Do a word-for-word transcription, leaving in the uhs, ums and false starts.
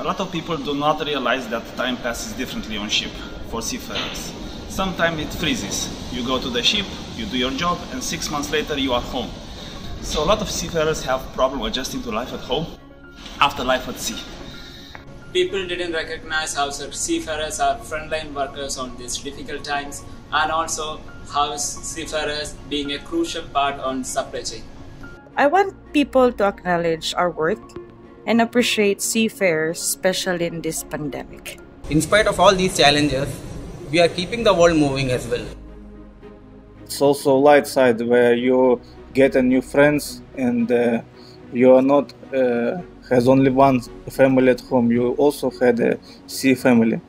A lot of people do not realize that time passes differently on ship for seafarers. Sometimes it freezes. You go to the ship, you do your job, and six months later you are home. So a lot of seafarers have problem adjusting to life at home after life at sea. People didn't recognize how seafarers are frontline workers on these difficult times, and also how seafarers being a crucial part on supply chain. I want people to acknowledge our work and appreciate seafarers, especially in this pandemic. In spite of all these challenges, we are keeping the world moving as well. It's also light side where you get a new friends and uh, you are not uh, has only one family at home. You also had a sea family.